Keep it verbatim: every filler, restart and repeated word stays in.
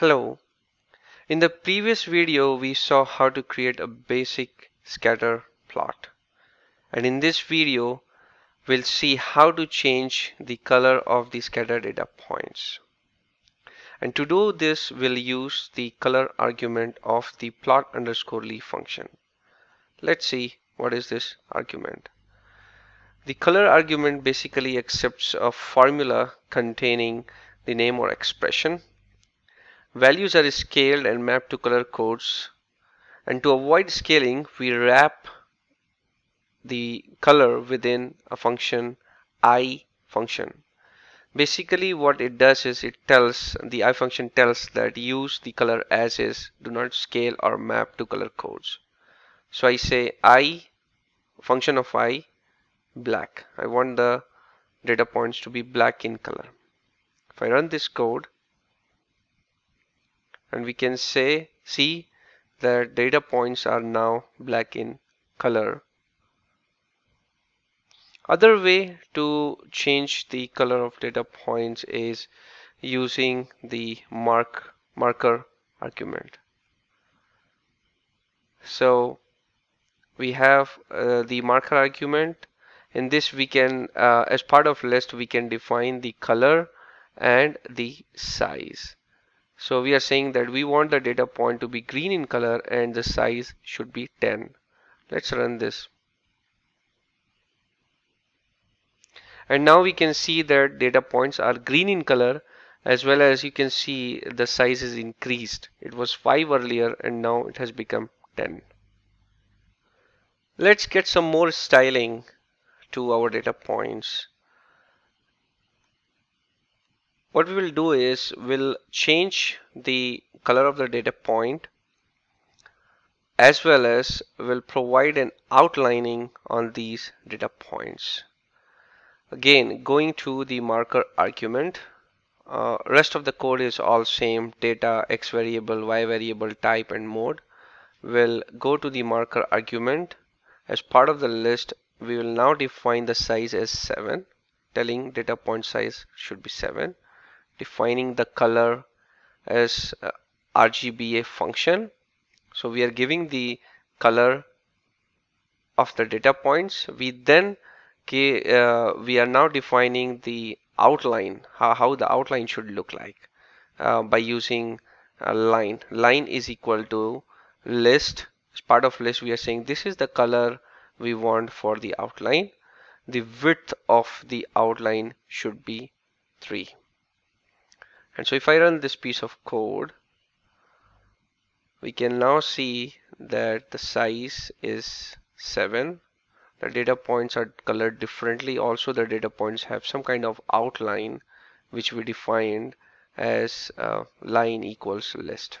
Hello. In the previous video, we saw how to create a basic scatter plot. And in this video, we'll see how to change the color of the scatter data points. And to do this, we'll use the color argument of the plot underscore ly function. Let's see what is this argument. The color argument basically accepts a formula containing the name or expression. Values are scaled and mapped to color codes, and to avoid scaling we wrap the color within a function I function. Basically what it does is it tells the I function tells that use the color as is, do not scale or map to color codes. So I say I function of I black. I want the data points to be black in color. If I run this code, and we can say see that data points are now black in color. Other way to change the color of data points is using the mark marker argument. So we have uh, the marker argument. In this we can uh, as part of list we can define the color and the size. So we are saying that we want the data point to be green in color and the size should be ten. Let's run this. And now we can see that data points are green in color, as well as you can see the size is increased. It was five earlier and now it has become ten. Let's get some more styling to our data points. What we will do is we'll change the color of the data point, as well as we'll provide an outlining on these data points. Again, going to the marker argument, uh, rest of the code is all same: data, x variable, y variable, type and mode. We'll go to the marker argument. As part of the list, we will now define the size as seven, telling data point size should be seven. Defining the color as uh, R G B A function. So we are giving the color of the data points. We then uh, we are now defining the outline, how, how the outline should look like uh, by using a line. Line is equal to list. As part of list we are saying this is the color we want for the outline. The width of the outline should be three. And so if I run this piece of code, we can now see that the size is seven. The data points are colored differently. Also, the data points have some kind of outline, which we defined as uh, line equals list.